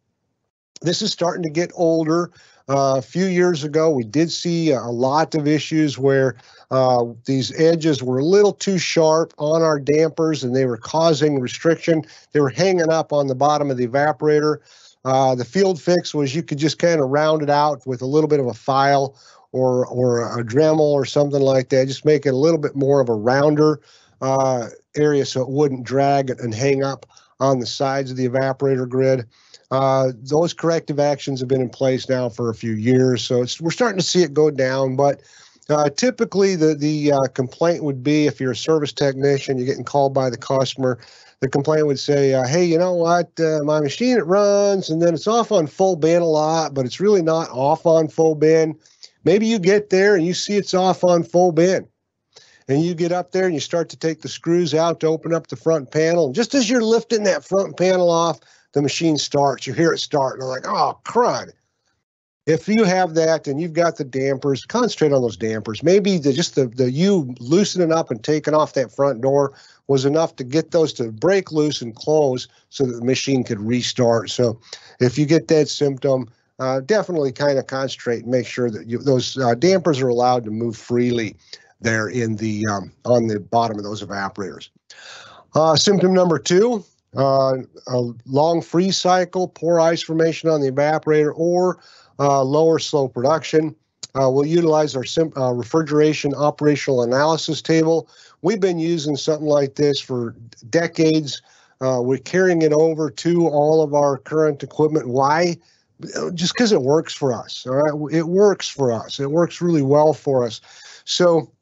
this is starting to get older. Uh, a few years ago, we did see a lot of issues where uh, these edges were a little too sharp on our dampers and they were causing restriction. They were hanging up on the bottom of the evaporator. Uh, the field fix was you could just kind of round it out with a little bit of a file or, or a Dremel or something like that. Just make it a little bit more of a rounder uh, area so it wouldn't drag and hang up on the sides of the evaporator grid. Uh, those corrective actions have been in place now for a few years, so it's, we're starting to see it go down. But uh, typically, the the uh, complaint would be, if you're a service technician, you're getting called by the customer, the complaint would say, uh, "Hey, you know what? Uh, my machine, it runs, and then it's off on full bin a lot, but it's really not off on full bin. Maybe you get there and you see it's off on full bin." And you get up there and you start to take the screws out to open up the front panel. And just as you're lifting that front panel off, the machine starts. You hear it start, and I'm like, oh, crud. If you have that and you've got the dampers, concentrate on those dampers. Maybe the, just the, the you loosening up and taking off that front door was enough to get those to break loose and close so that the machine could restart. So if you get that symptom, uh, definitely kind of concentrate and make sure that you, those uh, dampers are allowed to move freely there in the um, on the bottom of those evaporators. Uh, symptom number two, uh, a long freeze cycle, poor ice formation on the evaporator, or uh, lower slow production. Uh, we'll utilize our sim uh, refrigeration operational analysis table. We've been using something like this for decades. Uh, we're carrying it over to all of our current equipment. Why? Just because it works for us. All right, it works for us. It works really well for us. So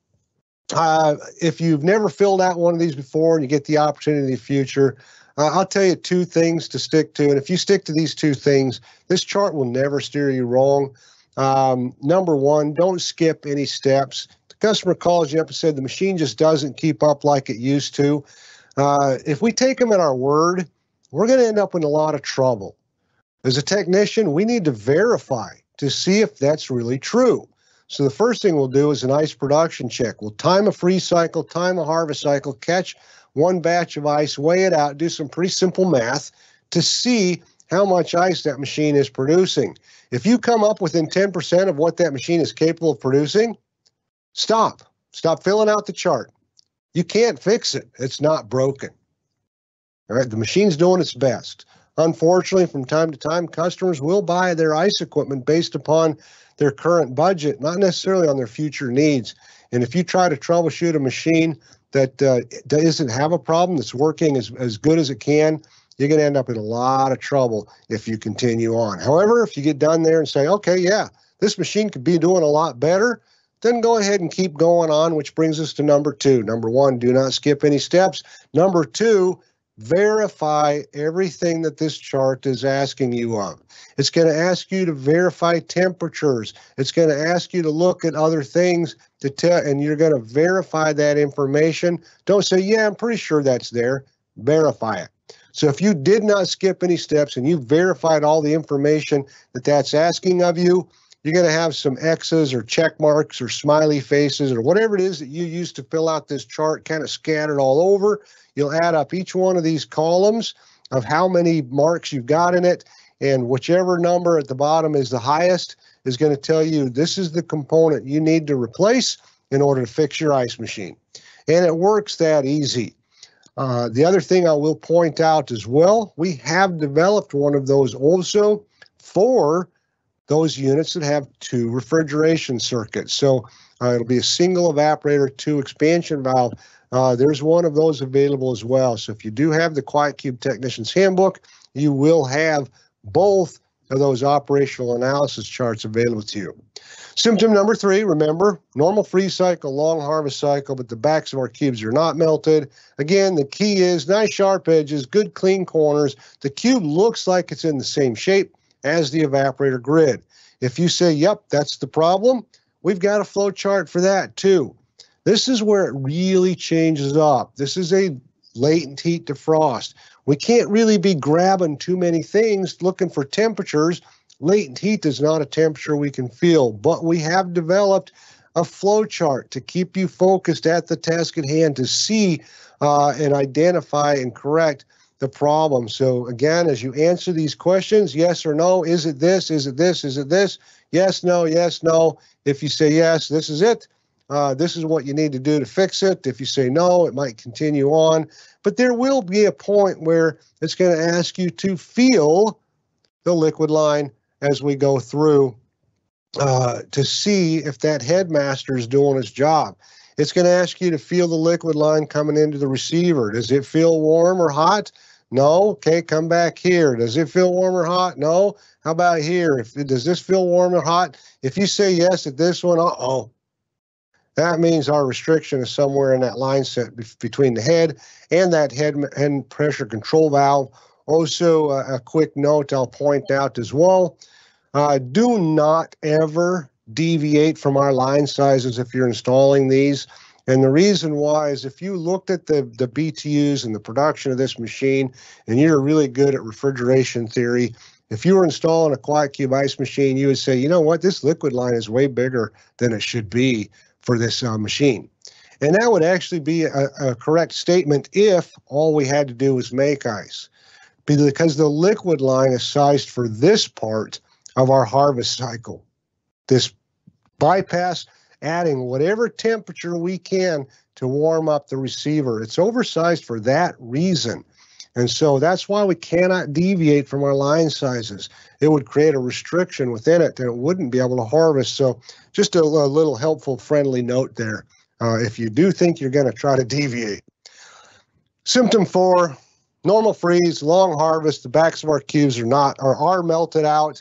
Uh, if you've never filled out one of these before and you get the opportunity in the future, uh, I'll tell you two things to stick to. And if you stick to these two things, this chart will never steer you wrong. Um, number one, don't skip any steps. The customer calls you up and said the machine just doesn't keep up like it used to. Uh, if we take them at our word, we're going to end up in a lot of trouble. As a technician, we need to verify to see if that's really true. So the first thing we'll do is an ice production check. We'll time a freeze cycle, time a harvest cycle, catch one batch of ice, weigh it out, do some pretty simple math to see how much ice that machine is producing. If you come up within ten percent of what that machine is capable of producing, stop. Stop filling out the chart. You can't fix it. It's not broken. All right, the machine's doing its best. Unfortunately, from time to time, customers will buy their ice equipment based upon their current budget, not necessarily on their future needs. And if you try to troubleshoot a machine that uh, doesn't have a problem, that's working as, as good as it can, you're going to end up in a lot of trouble if you continue on. However, if you get done there and say, okay, yeah, this machine could be doing a lot better, then go ahead and keep going on, which brings us to number two. Number one, do not skip any steps. Number two, verify everything that this chart is asking you of. It's going to ask you to verify temperatures. It's going to ask you to look at other things to tell, and you're going to verify that information. Don't say, yeah, I'm pretty sure that's there. Verify it. So if you did not skip any steps and you verified all the information that that's asking of you, you're going to have some X's or check marks or smiley faces or whatever it is that you use to fill out this chart kind of scattered all over. You'll add up each one of these columns of how many marks you've got in it, and whichever number at the bottom is the highest is going to tell you this is the component you need to replace in order to fix your ice machine. And it works that easy. Uh, the other thing I will point out as well, we have developed one of those also for those units that have two refrigeration circuits. So uh, it'll be a single evaporator, two expansion valve. Uh, there's one of those available as well. So if you do have the QuietQube Technician's Handbook, you will have both of those operational analysis charts available to you. Symptom number three, remember, normal freeze cycle, long harvest cycle, but the backs of our cubes are not melted. Again, the key is nice sharp edges, good clean corners. The cube looks like it's in the same shape as the evaporator grid. If you say, yep, that's the problem, we've got a flow chart for that too. This is where it really changes up. This is a latent heat defrost. We can't really be grabbing too many things looking for temperatures. Latent heat is not a temperature we can feel, but we have developed a flow chart to keep you focused at the task at hand to see uh, and identify and correct the problem. So again, as you answer these questions, yes or no, is it this, is it this, is it this? Yes, no, yes, no. If you say yes, this is it. Uh, this is what you need to do to fix it. If you say no, it might continue on. But there will be a point where it's going to ask you to feel the liquid line as we go through uh, to see if that headmaster is doing his job. It's going to ask you to feel the liquid line coming into the receiver. Does it feel warm or hot? No. Okay, come back here. Does it feel warm or hot? No. How about here? If, does this feel warm or hot? If you say yes at this one, uh-oh. That means our restriction is somewhere in that line set be between the head and that head and pressure control valve. Also, uh, a quick note I'll point out as well, uh, do not ever deviate from our line sizes if you're installing these. And the reason why is if you looked at the, the B T Us and the production of this machine, and you're really good at refrigeration theory, if you were installing a QuietQube ice machine, you would say, you know what, this liquid line is way bigger than it should be for this uh, machine. And that would actually be a, a correct statement if all we had to do was make ice, because the liquid line is sized for this part of our harvest cycle. This bypass, adding whatever temperature we can to warm up the receiver. It's oversized for that reason. And so that's why we cannot deviate from our line sizes. It would create a restriction within it that it wouldn't be able to harvest. So just a, a little helpful, friendly note there. Uh, if you do think you're going to try to deviate. Symptom four, normal freeze, long harvest. The backs of our cubes are not or are melted out.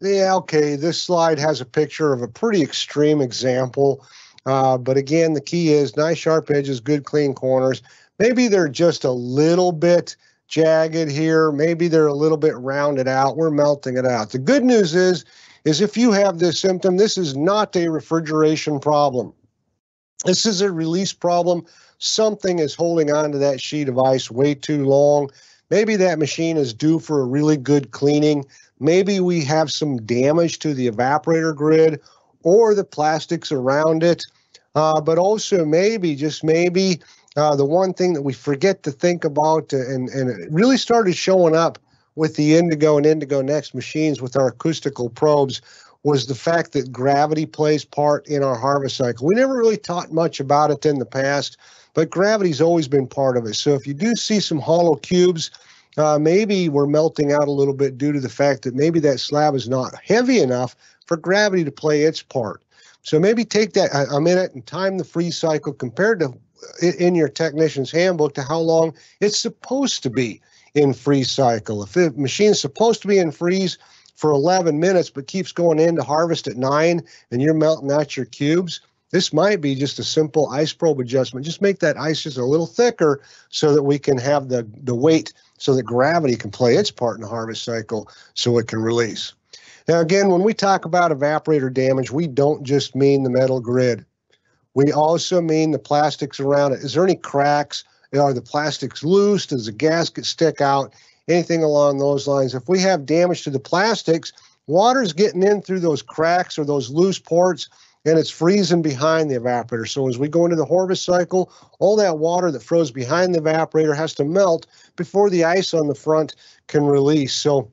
Yeah, okay, this slide has a picture of a pretty extreme example. Uh, but again, the key is nice sharp edges, good clean corners. Maybe they're just a little bit jagged here. Maybe they're a little bit rounded out. We're melting it out. The good news is, is if you have this symptom, this is not a refrigeration problem. This is a release problem. Something is holding onto that sheet of ice way too long. Maybe that machine is due for a really good cleaning. Maybe we have some damage to the evaporator grid or the plastics around it. Uh, but also maybe, just maybe, Uh, the one thing that we forget to think about, and, and it really started showing up with the Indigo and Indigo N X T machines with our acoustical probes, was the fact that gravity plays part in our harvest cycle. We never really taught much about it in the past, but gravity's always been part of it. So if you do see some hollow cubes, uh, maybe we're melting out a little bit due to the fact that maybe that slab is not heavy enough for gravity to play its part. So maybe take that a, a minute and time the freeze cycle compared to in your technician's handbook to how long it's supposed to be in freeze cycle. If the machine's supposed to be in freeze for eleven minutes, but keeps going in to harvest at nine and you're melting out your cubes, this might be just a simple ice probe adjustment. Just make that ice just a little thicker so that we can have the, the weight so that gravity can play its part in the harvest cycle so it can release. Now, again, when we talk about evaporator damage, we don't just mean the metal grid. We also mean the plastics around it. Is there any cracks? Are the plastics loose? Does the gasket stick out? Anything along those lines. If we have damage to the plastics, water's getting in through those cracks or those loose ports, and it's freezing behind the evaporator. So as we go into the harvest cycle, all that water that froze behind the evaporator has to melt before the ice on the front can release. So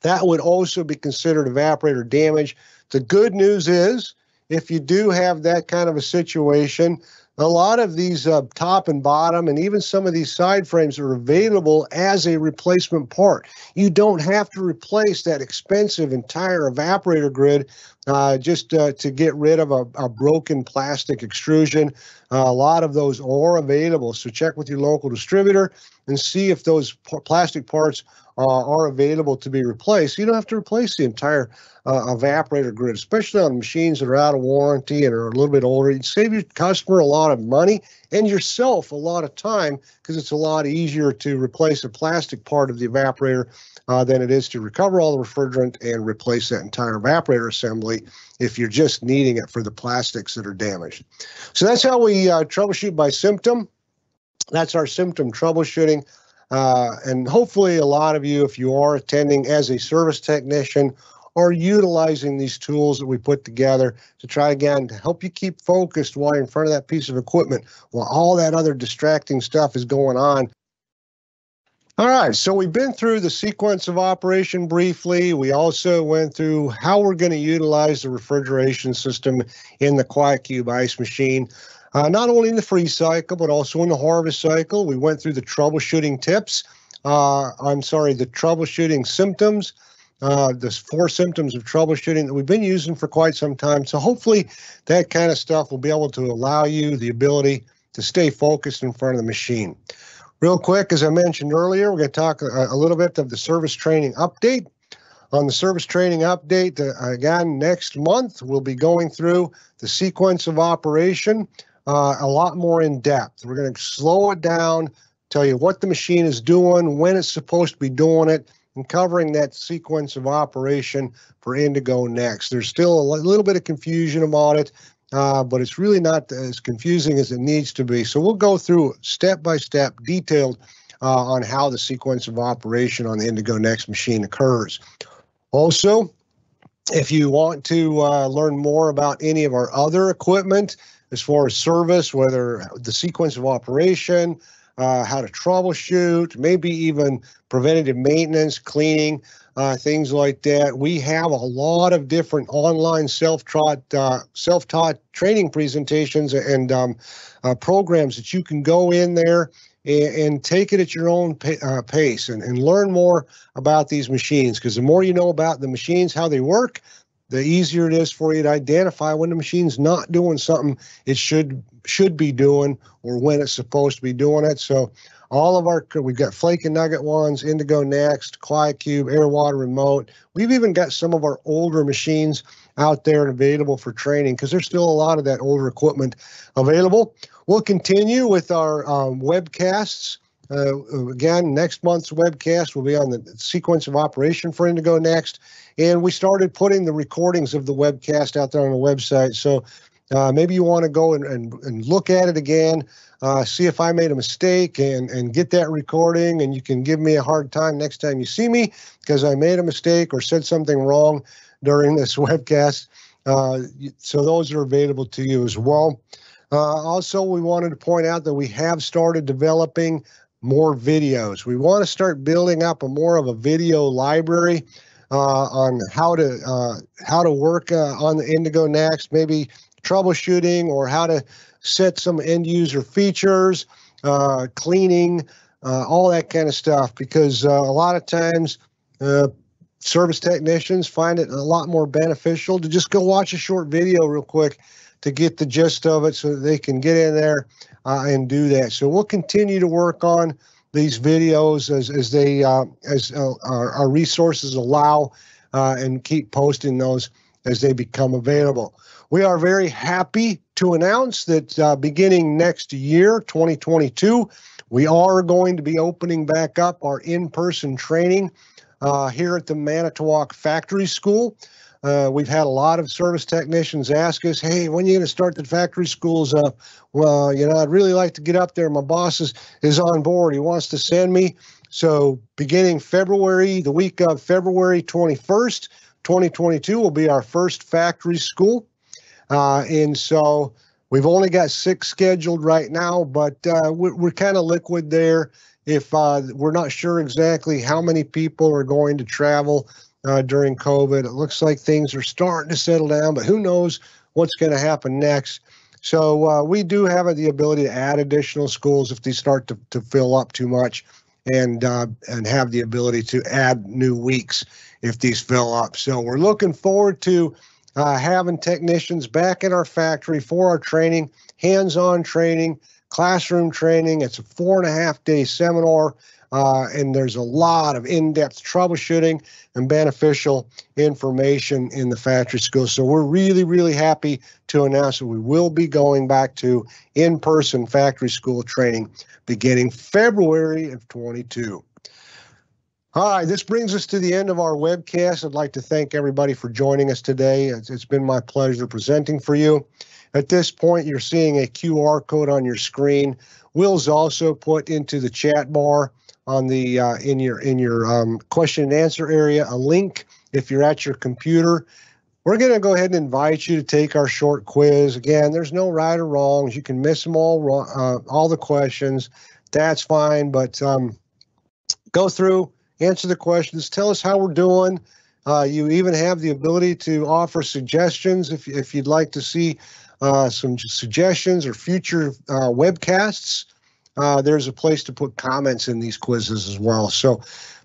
that would also be considered evaporator damage. The good news is, if you do have that kind of a situation, a lot of these uh, top and bottom and even some of these side frames are available as a replacement part. You don't have to replace that expensive entire evaporator grid uh, just uh, to get rid of a, a broken plastic extrusion. Uh, a lot of those are available, so check with your local distributor and see if those plastic parts uh, are available to be replaced. You don't have to replace the entire uh, evaporator grid, especially on machines that are out of warranty and are a little bit older. You save your customer a lot of money and yourself a lot of time, because it's a lot easier to replace the plastic part of the evaporator uh, than it is to recover all the refrigerant and replace that entire evaporator assembly if you're just needing it for the plastics that are damaged. So that's how we uh, troubleshoot by symptom. That's our symptom troubleshooting. Uh, and hopefully a lot of you, if you are attending as a service technician, are utilizing these tools that we put together to try, again, to help you keep focused while you're in front of that piece of equipment, while all that other distracting stuff is going on. All right, so we've been through the sequence of operation briefly. We also went through how we're going to utilize the refrigeration system in the QuietQube ice machine. Uh, not only in the freeze cycle, but also in the harvest cycle. We went through the troubleshooting tips. Uh, I'm sorry, the troubleshooting symptoms. Uh, There's four symptoms of troubleshooting that we've been using for quite some time. So hopefully that kind of stuff will be able to allow you the ability to stay focused in front of the machine. Real quick, as I mentioned earlier, we're going to talk a, a little bit of the service training update. On the service training update, uh, again, next month, we'll be going through the sequence of operation. Uh, a lot more in depth. We're going to slow it down, tell you what the machine is doing, when it's supposed to be doing it, and covering that sequence of operation for Indigo N X T. There's still a little bit of confusion about it, uh, but it's really not as confusing as it needs to be. So we'll go through step-by-step detailed uh, on how the sequence of operation on the Indigo N X T machine occurs. Also, if you want to uh, learn more about any of our other equipment, as far as service, whether the sequence of operation, uh, how to troubleshoot, maybe even preventative maintenance, cleaning, uh, things like that. We have a lot of different online self-taught uh, self-taught training presentations and um, uh, programs that you can go in there and, and take it at your own pa uh, pace and, and learn more about these machines. Because the more you know about the machines, how they work, the easier it is for you to identify when the machine's not doing something it should should be doing, or when it's supposed to be doing it. So all of our, we've got Flake and Nugget ones, Indigo N X T, QuietQube, Air Water Remote. We've even got some of our older machines out there and available for training, because there's still a lot of that older equipment available. We'll continue with our um, webcasts. Uh, again, next month's webcast will be on the sequence of operation for Indigo N X T. And we started putting the recordings of the webcast out there on the website. So uh, maybe you want to go and, and, and look at it again, uh, see if I made a mistake, and, and get that recording. And you can give me a hard time next time you see me because I made a mistake or said something wrong during this webcast. Uh, so those are available to you as well. Uh, also, we wanted to point out that we have started developing more videos. We want to start building up a more of a video library uh, on how to uh, how to work uh, on the Indigo N X T, maybe troubleshooting or how to set some end user features, uh, cleaning, uh, all that kind of stuff. Because uh, a lot of times uh, service technicians find it a lot more beneficial to just go watch a short video real quick to get the gist of it so that they can get in there uh, and do that. So we'll continue to work on these videos as, as they uh, as uh, our, our resources allow uh, and keep posting those as they become available. We are very happy to announce that uh, beginning next year, twenty twenty-two, we are going to be opening back up our in-person training uh, here at the Manitowoc Factory School. Uh, we've had a lot of service technicians ask us, hey, when are you going to start the factory schools up? Well, you know, I'd really like to get up there. My boss is, is on board. He wants to send me. So beginning February, the week of February twenty-first, twenty twenty-two will be our first factory school. Uh, and so we've only got six scheduled right now, but uh, we're, we're kind of liquid there. If uh, we're not sure exactly how many people are going to travel Uh, during COVID. It looks like things are starting to settle down, but who knows what's going to happen next. So uh, we do have the ability to add additional schools if they start to, to fill up too much, and uh, and have the ability to add new weeks if these fill up. So we're looking forward to uh, having technicians back in our factory for our training, hands-on training, classroom training. It's a four and a half day seminar Uh, and there's a lot of in-depth troubleshooting and beneficial information in the factory school. So we're really, really happy to announce that we will be going back to in-person factory school training beginning February of twenty-two. All right, this brings us to the end of our webcast. I'd like to thank everybody for joining us today. It's, it's been my pleasure presenting for you. At this point, you're seeing a Q R code on your screen. Will's also put into the chat bar on the uh, in your in your um, question and answer area a link if you're at your computer. We're going to go ahead and invite you to take our short quiz. Again, there's no right or wrongs. You can miss them all uh, all the questions. That's fine, but um, go through. Answer the questions. Tell us how we're doing. Uh, you even have the ability to offer suggestions if, if you'd like to see uh, some suggestions or future uh, webcasts. Uh, there's a place to put comments in these quizzes as well. So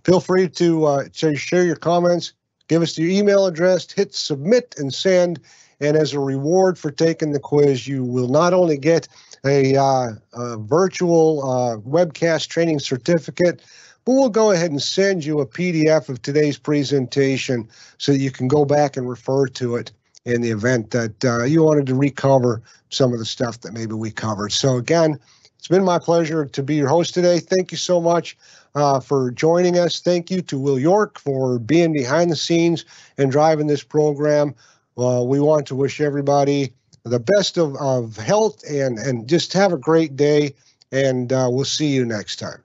feel free to, uh, to share your comments. Give us your email address. Hit submit and send. And as a reward for taking the quiz, you will not only get a, uh, a virtual uh, webcast training certificate, but we'll go ahead and send you a P D F of today's presentation so that you can go back and refer to it in the event that uh, you wanted to recover some of the stuff that maybe we covered. So again, it's been my pleasure to be your host today. Thank you so much uh, for joining us. Thank you to Will York for being behind the scenes and driving this program. Uh, we want to wish everybody the best of, of health and, and just have a great day, and uh, we'll see you next time.